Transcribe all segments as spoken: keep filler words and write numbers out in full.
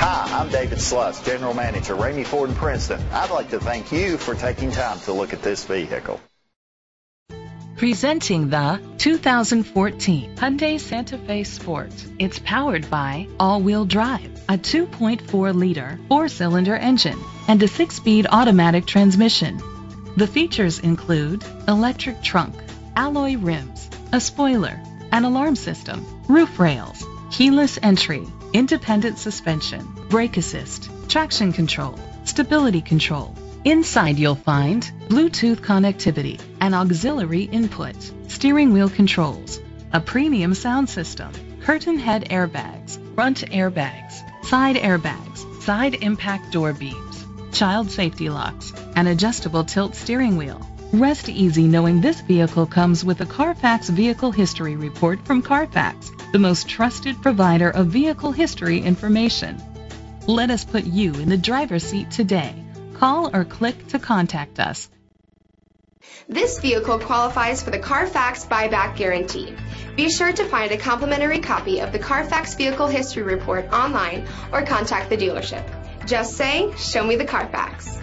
Hi, I'm David Sluss, General Manager, Ramey Ford in Princeton. I'd like to thank you for taking time to look at this vehicle. Presenting the two thousand fourteen Hyundai Santa Fe Sport. It's powered by all-wheel drive, a two point four liter four-cylinder engine, and a six-speed automatic transmission. The features include electric trunk, alloy rims, a spoiler, an alarm system, roof rails, keyless entry, independent suspension, brake assist, traction control, stability control. Inside you'll find Bluetooth connectivity, an auxiliary input, steering wheel controls, a premium sound system, curtain head airbags, front airbags, side airbags, side impact door beams, child safety locks, an adjustable tilt steering wheel. Rest easy knowing this vehicle comes with a Carfax Vehicle History Report from Carfax, the most trusted provider of vehicle history information. Let us put you in the driver's seat today. Call or click to contact us. This vehicle qualifies for the Carfax buyback guarantee. Be sure to find a complimentary copy of the Carfax Vehicle History Report online or contact the dealership. Just say, "Show me the Carfax."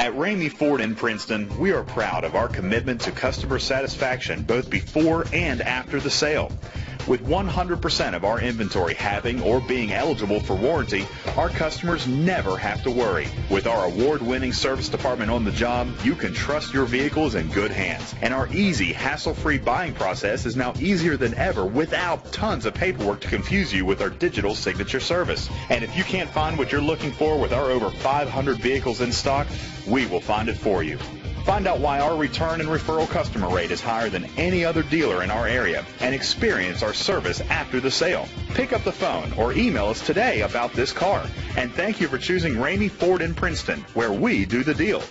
At Ramey Ford in Princeton, we are proud of our commitment to customer satisfaction both before and after the sale. With one hundred percent of our inventory having or being eligible for warranty, our customers never have to worry. With our award-winning service department on the job, you can trust your vehicle is in good hands. And our easy, hassle-free buying process is now easier than ever without tons of paperwork to confuse you with our digital signature service. And if you can't find what you're looking for with our over five hundred vehicles in stock, we will find it for you. Find out why our return and referral customer rate is higher than any other dealer in our area and experience our service after the sale. Pick up the phone or email us today about this car. And thank you for choosing Ramey Ford in Princeton, where we do the deal.